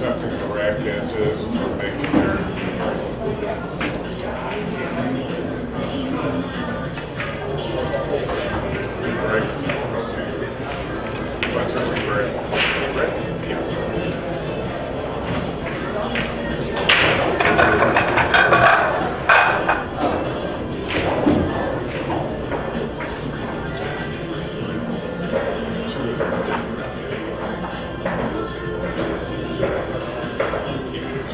something the Ratcats is for making their okay. What's a regret? Thank you.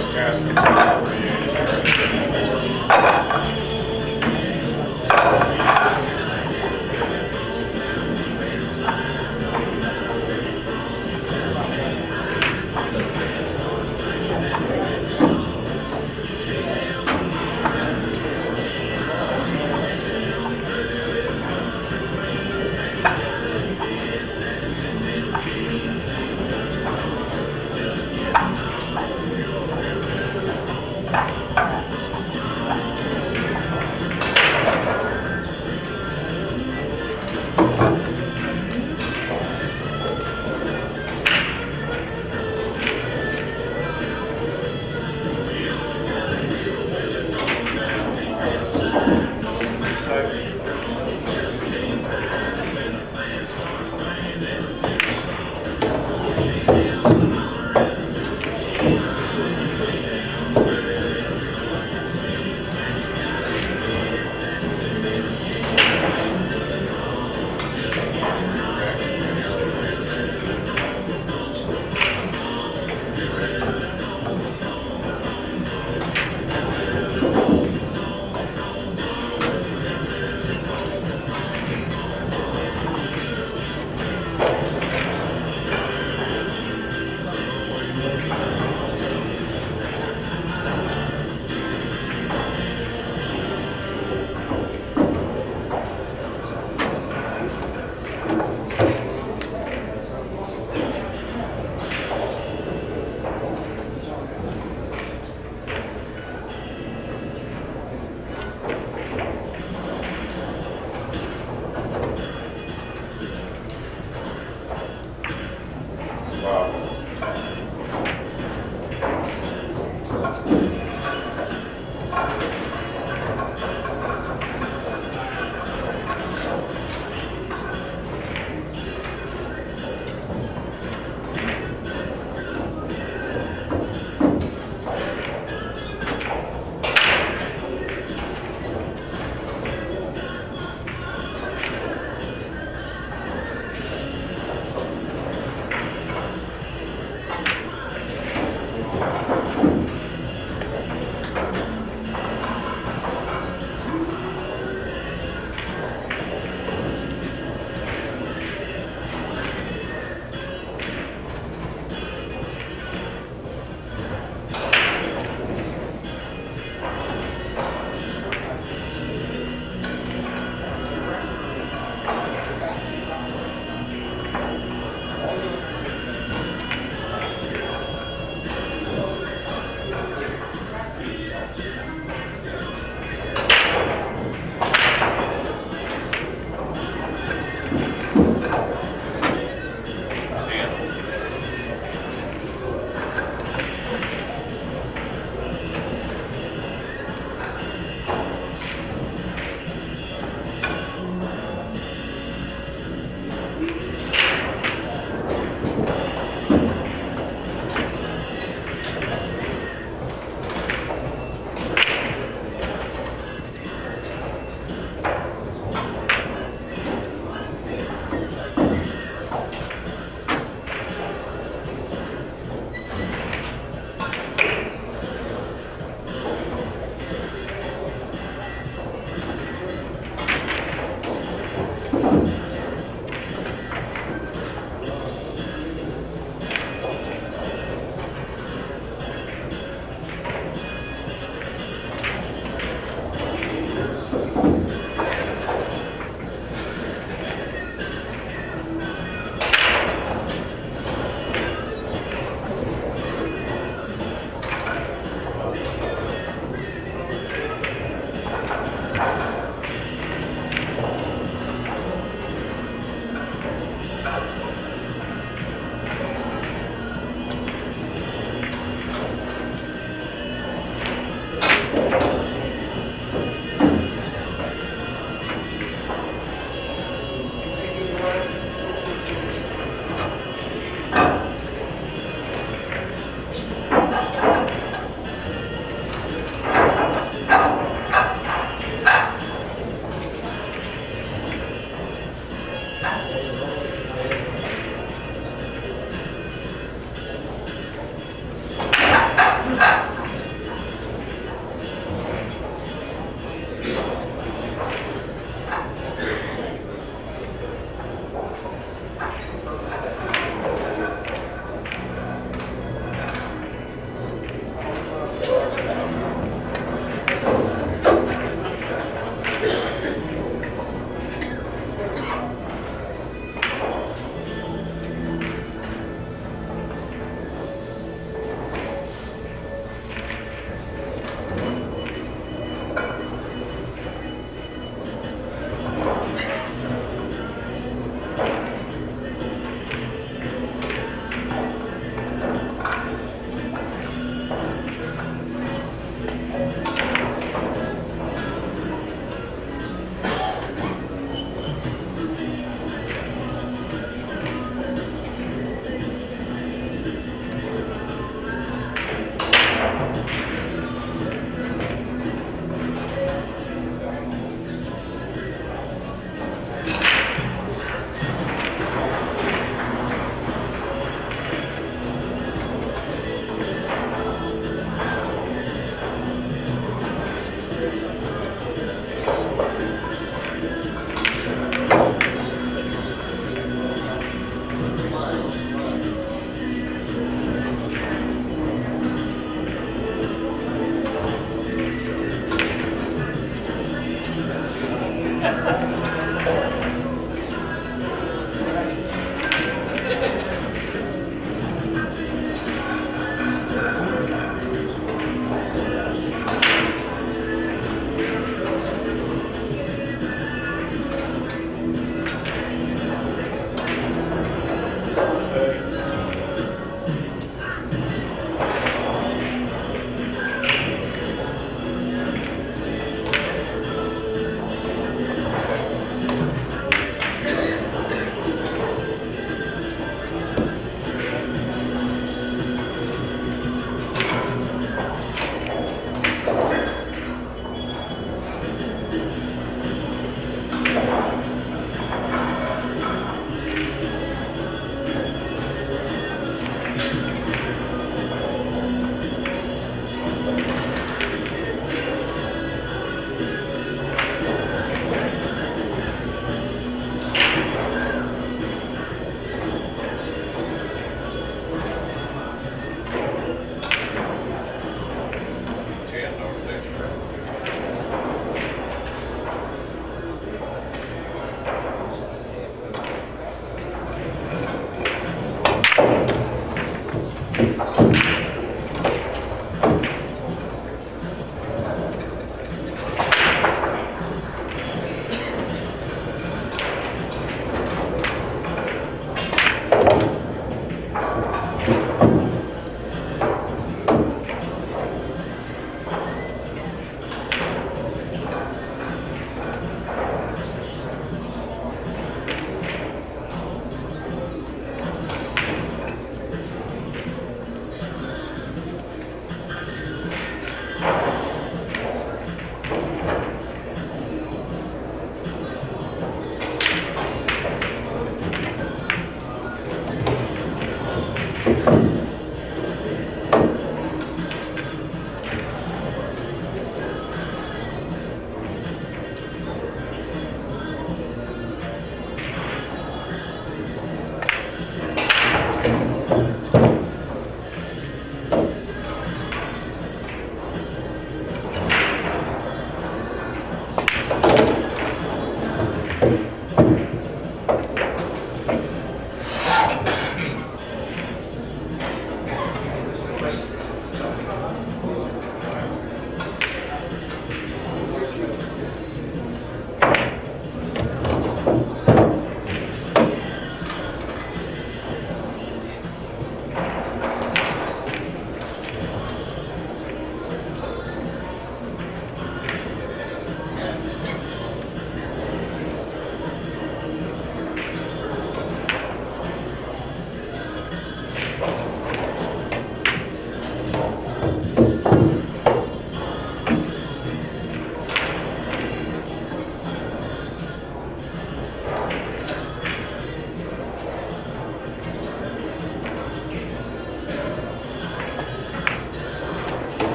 first cast comes out over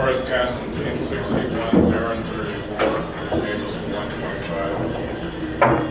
far as passing 1061, Barron 34, Davis 125.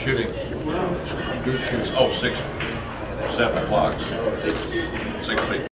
Shooting. Good shoots. Oh, 6, 7 blocks. 6 feet.